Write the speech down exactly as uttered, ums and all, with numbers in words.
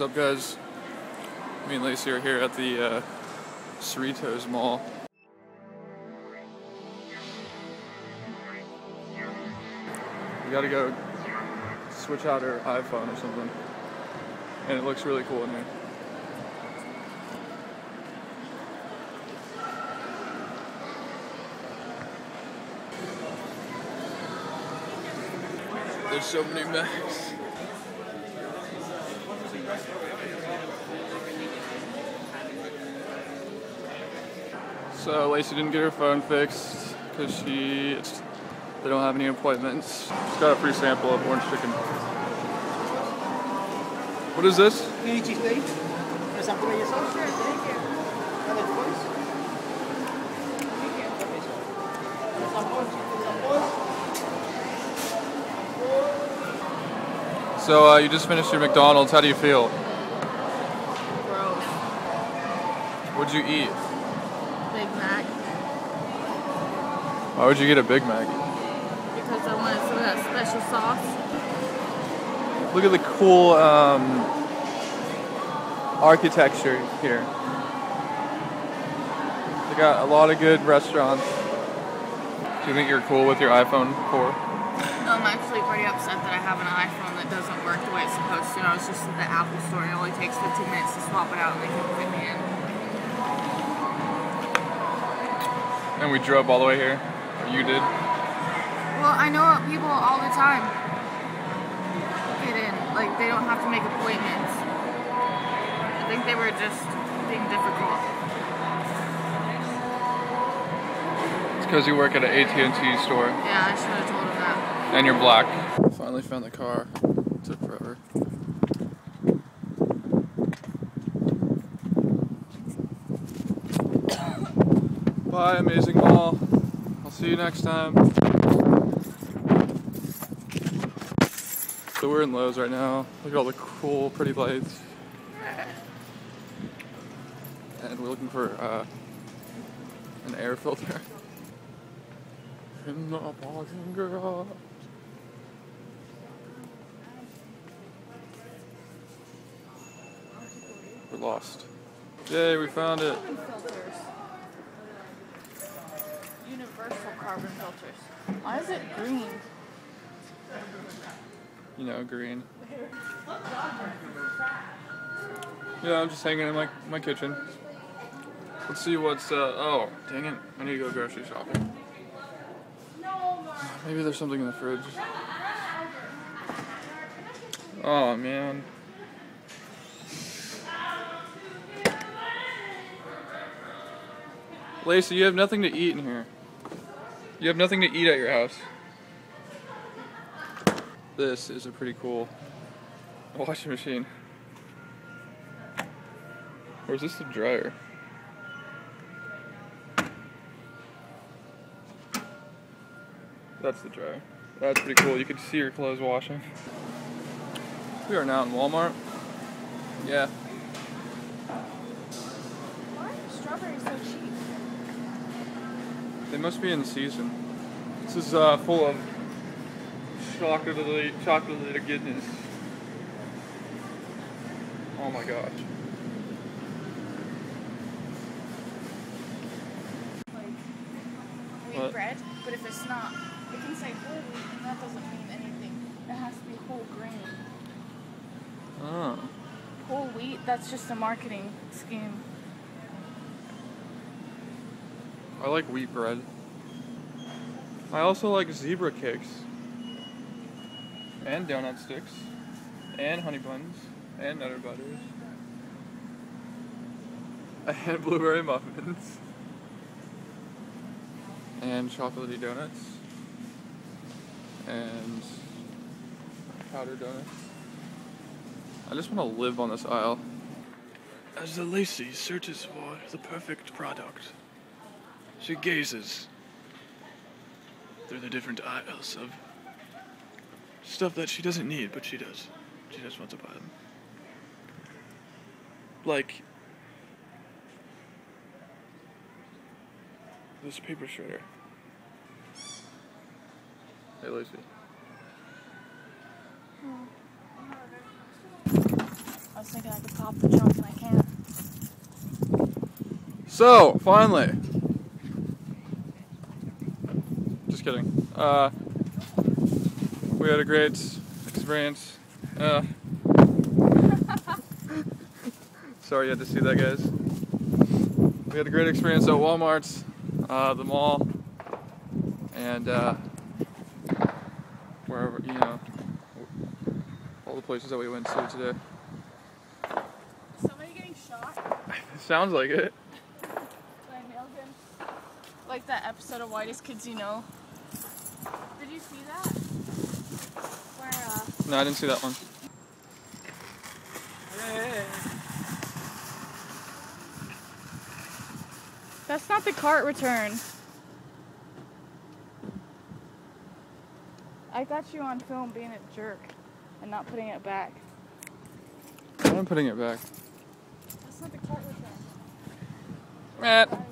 What's up, guys? Me and Lacey are here at the uh, Cerritos Mall. We gotta go switch out our iPhone or something. And it looks really cool in here. There's so many Macs. So Lacey didn't get her phone fixed because she it's, they don't have any appointments. She's got a free sample of orange chicken. What is this? So uh, you just finished your McDonald's. How do you feel? Gross. What'd you eat? Big Mac. Why would you get a Big Mac? Because I wanted some of that special sauce. Look at the cool um, architecture here. They got a lot of good restaurants. Do you think you're cool with your iPhone four? I'm actually pretty upset that I have an iPhone that doesn't work the way it's supposed to. I was just at the Apple store and it only takes fifteen minutes to swap it out and they can fit me in. And we drove all the way here? Or you did? Well, I know people all the time get in. Like, they don't have to make appointments. I think they were just being difficult. It's because you work at an A T and T store. Yeah, I should have told them that. And you're black. Finally found the car. It took forever. Bye, amazing mall. I'll see you next time. So we're in Lowe's right now. Look at all the cool, pretty lights. And we're looking for uh, an air filter. In the parking garage. We're lost. Yay, we found it. Carbon filters. Universal carbon filters. Why is it green? You know, green. Yeah, I'm just hanging in my, my kitchen. Let's see what's, uh, oh, dang it. I need to go grocery shopping. Maybe there's something in the fridge. Oh, man. Lacey, you have nothing to eat in here. You have nothing to eat at your house. This is a pretty cool washing machine. Or is this a dryer? That's the dryer. That's pretty cool. You can see your clothes washing. We are now in Walmart. Yeah. Why are strawberries so cheap? They must be in season. This is uh, full of chocolatey, chocolatey goodness. Oh my gosh. We eat bread, but if it's not. It can say whole wheat, and that doesn't mean anything. It has to be whole grain. Oh. Whole wheat, that's just a marketing scheme. I like wheat bread. I also like zebra cakes. And donut sticks. And honey buns. And Nutter Butters. And blueberry muffins. And chocolatey donuts. And powder donuts. I just want to live on this aisle. As the Lacey searches for the perfect product, she gazes through the different aisles of stuff that she doesn't need, but she does. She just wants to buy them. Like this paper shredder. Hey, Lacey. I was thinking I jump like hell. So, finally. Just kidding. Uh, we had a great experience. Uh, sorry you had to see that, guys. We had a great experience at Walmart's, uh, the mall, and uh, wherever, you know, all the places that we went to today. Is somebody getting shot? Sounds like it. I nailed him. Like that episode of Whitest Kids You Know. Did you see that? Where, uh... No, I didn't see that one. Hey. That's not the cart return. I got you on film being a jerk and not putting it back. I'm putting it back. That's not the cart return. Matt.